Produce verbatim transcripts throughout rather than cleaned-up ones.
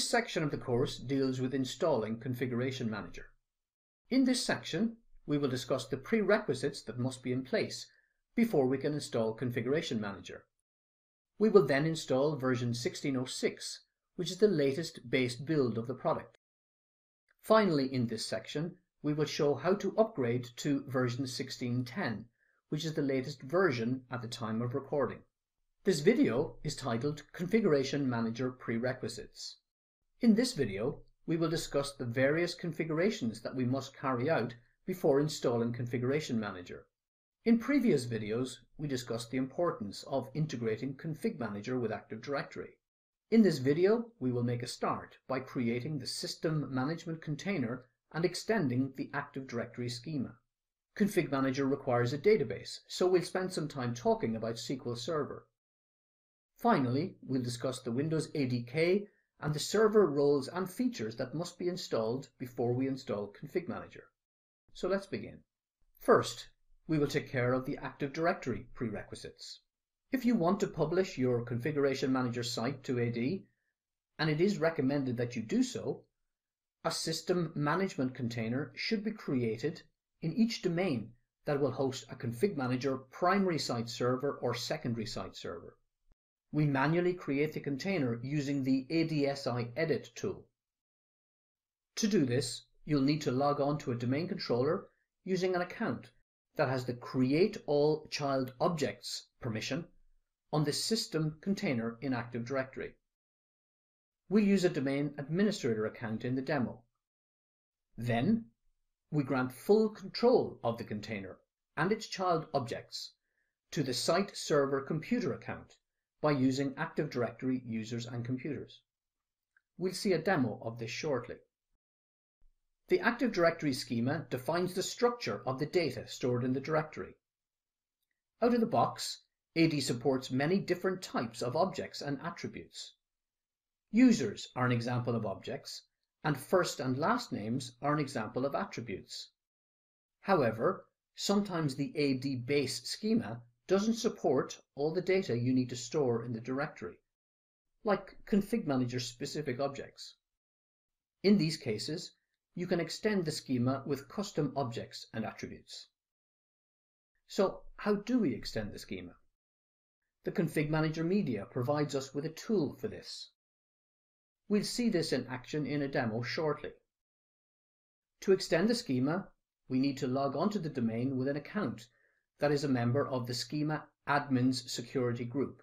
This section of the course deals with installing Configuration Manager. In this section, we will discuss the prerequisites that must be in place before we can install Configuration Manager. We will then install version sixteen oh six, which is the latest base build of the product. Finally, in this section, we will show how to upgrade to version sixteen ten, which is the latest version at the time of recording. This video is titled Configuration Manager Prerequisites. In this video, we will discuss the various configurations that we must carry out before installing Configuration Manager. In previous videos, we discussed the importance of integrating Config Manager with Active Directory. In this video, we will make a start by creating the System Management Container and extending the Active Directory schema. Config Manager requires a database, so we'll spend some time talking about S Q L Server. Finally, we'll discuss the Windows A D K and the server roles and features that must be installed before we install Config Manager. So let's begin. First, we will take care of the Active Directory prerequisites. If you want to publish your Configuration Manager site to A D, and it is recommended that you do so, a System Management Container should be created in each domain that will host a Config Manager primary site server or secondary site server. We manually create the container using the A D S I Edit tool. To do this, you'll need to log on to a domain controller using an account that has the Create All Child Objects permission on the System container in Active Directory. We'll use a domain administrator account in the demo. Then, we grant full control of the container and its child objects to the site server computer account by using Active Directory users and computers. We'll see a demo of this shortly. The Active Directory schema defines the structure of the data stored in the directory. Out of the box, A D supports many different types of objects and attributes. Users are an example of objects, and first and last names are an example of attributes. However, sometimes the A D base schema doesn't support all the data you need to store in the directory, like Config Manager specific objects. In these cases, you can extend the schema with custom objects and attributes. So how do we extend the schema? The Config Manager media provides us with a tool for this. We'll see this in action in a demo shortly. To extend the schema, we need to log onto the domain with an account that is a member of the Schema Admins Security Group.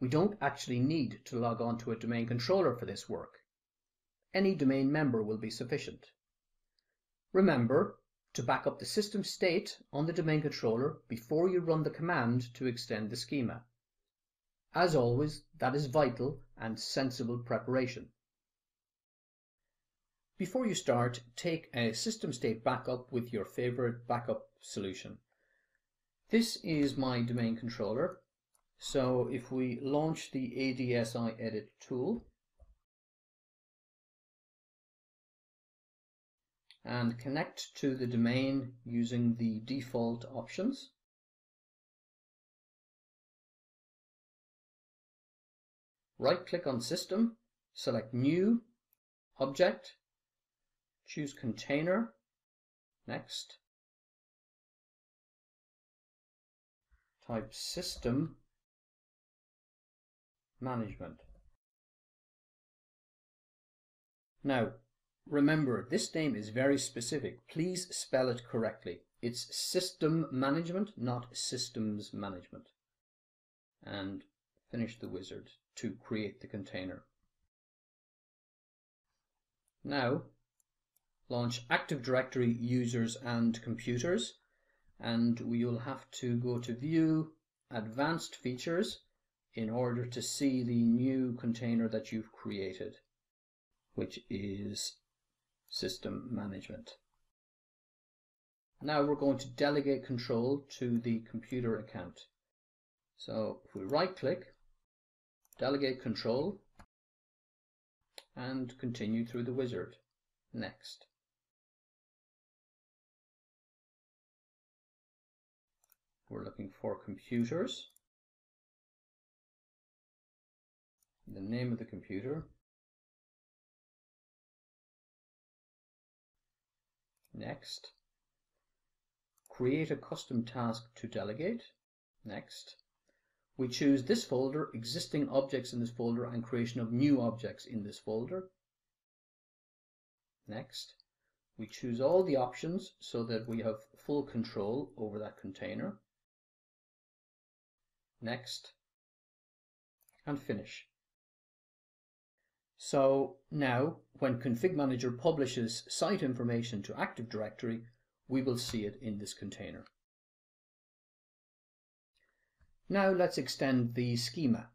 We don't actually need to log on to a domain controller for this work. Any domain member will be sufficient. Remember to back up the system state on the domain controller before you run the command to extend the schema. As always, that is vital and sensible preparation. Before you start, take a system state backup with your favorite backup solution. This is my domain controller, so if we launch the A D S I Edit tool and connect to the domain using the default options, right-click on System, select New, Object, choose Container, Next. Type System Management. Now, remember, this name is very specific. Please spell it correctly. It's System Management, not Systems Management. And finish the wizard to create the container. Now, launch Active Directory Users and Computers. And we'll have to go to View, Advanced Features, in order to see the new container that you've created, which is System Management. Now we're going to delegate control to the computer account. So if we right-click, delegate control, and continue through the wizard. Next. We're looking for computers, the name of the computer, Next. Create a custom task to delegate. Next. We choose this folder, existing objects in this folder, and creation of new objects in this folder. Next. We choose all the options so that we have full control over that container. Next. And finish. So now, when Config Manager publishes site information to Active Directory, we will see it in this container. Now let's extend the schema.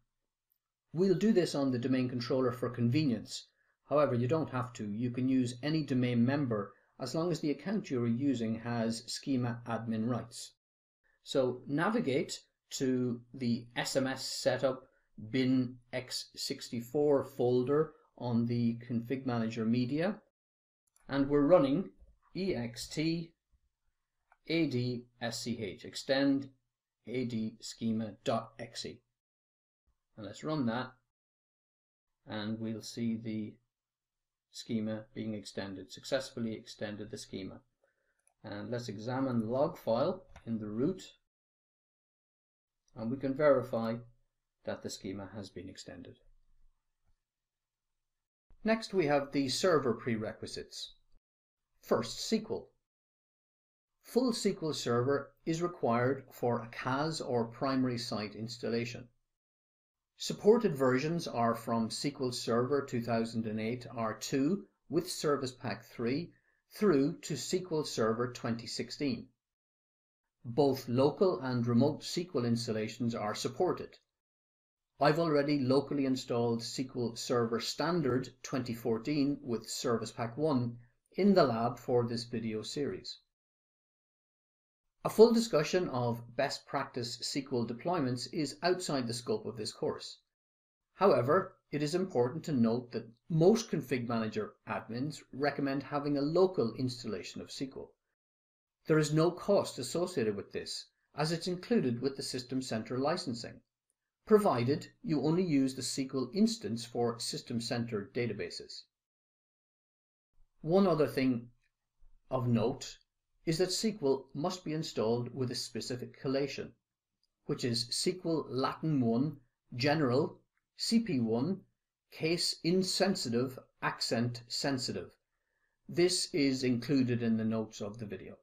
We'll do this on the domain controller for convenience. However, you don't have to. You can use any domain member as long as the account you're using has schema admin rights. So navigate to the S M S setup bin x sixty-four folder on the Config Manager media, and we're running ext adsch, extend ad schema.exe, and let's run that, and we'll see the schema being extended. Successfully extended the schema. And let's examine the log file in the root, and we can verify that the schema has been extended. Next, we have the server prerequisites. First, S Q L. Full S Q L Server is required for a C A S or primary site installation. Supported versions are from S Q L Server two thousand eight R two with Service Pack three through to S Q L Server twenty sixteen. Both local and remote S Q L installations are supported. I've already locally installed S Q L Server Standard twenty fourteen with Service Pack one in the lab for this video series. A full discussion of best practice S Q L deployments is outside the scope of this course. However, it is important to note that most Config Manager admins recommend having a local installation of S Q L. There is no cost associated with this, as it's included with the System Center licensing, provided you only use the S Q L instance for System Center databases. One other thing of note is that S Q L must be installed with a specific collation, which is S Q L Latin one General C P one Case Insensitive Accent Sensitive. This is included in the notes of the video.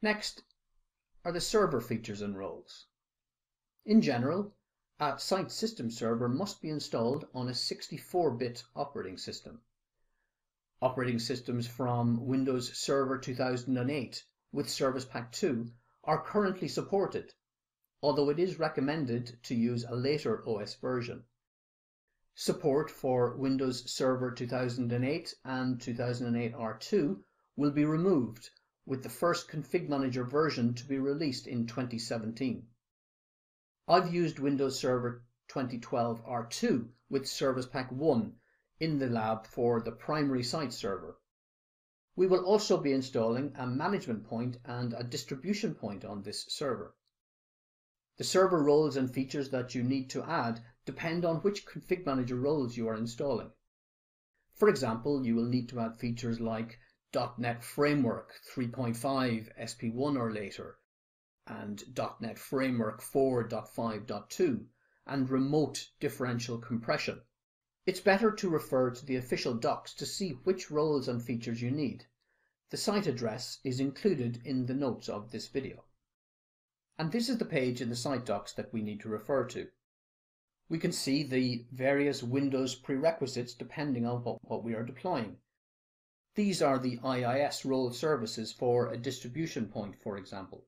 Next are the server features and roles. In general, a site system server must be installed on a sixty-four bit operating system. Operating systems from Windows Server two thousand eight with Service Pack two are currently supported, although it is recommended to use a later O S version. Support for Windows Server two thousand eight and two thousand eight R two will be removed, with the first Config Manager version to be released in twenty seventeen. I've used Windows Server twenty twelve R two with Service Pack one in the lab for the primary site server. We will also be installing a management point and a distribution point on this server. The server roles and features that you need to add depend on which Config Manager roles you are installing. For example, you will need to add features like dot net Framework three point five S P one or later, and dot net Framework four point five point two, and remote differential compression. It's better to refer to the official docs to see which roles and features you need. The site address is included in the notes of this video. And this is the page in the site docs that we need to refer to. We can see the various Windows prerequisites depending on what, what we are deploying. These are the I I S role services for a distribution point, for example.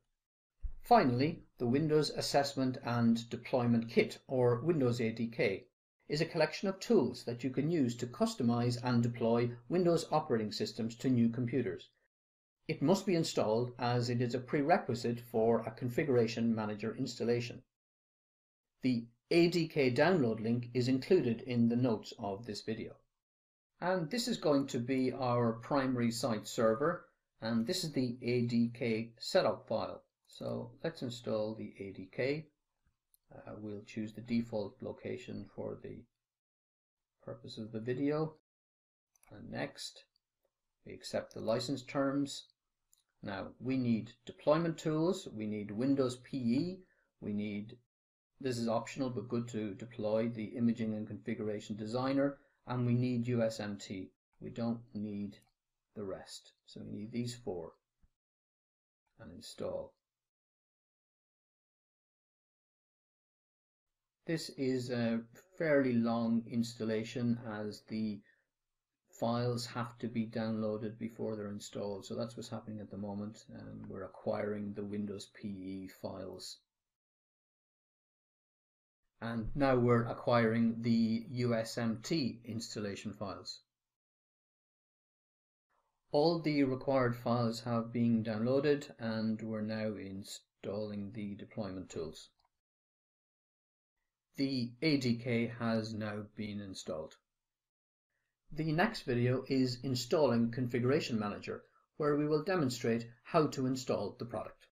Finally, the Windows Assessment and Deployment Kit, or Windows A D K, is a collection of tools that you can use to customize and deploy Windows operating systems to new computers. It must be installed as it is a prerequisite for a Configuration Manager installation. The A D K download link is included in the notes of this video. And this is going to be our primary site server, and this is the A D K setup file. So let's install the A D K. Uh, we'll choose the default location for the purpose of the video, and next. We accept the license terms. Now we need deployment tools, we need Windows P E, we need, this is optional but good to deploy, the Imaging and Configuration Designer, and we need U S M T. We don't need the rest. So we need these four and install. This is a fairly long installation as the files have to be downloaded before they're installed. So that's what's happening at the moment, and we're acquiring the Windows P E files. And now we're acquiring the U S M T installation files. All the required files have been downloaded, and we're now installing the deployment tools. The A D K has now been installed. The next video is installing Configuration Manager, where we will demonstrate how to install the product.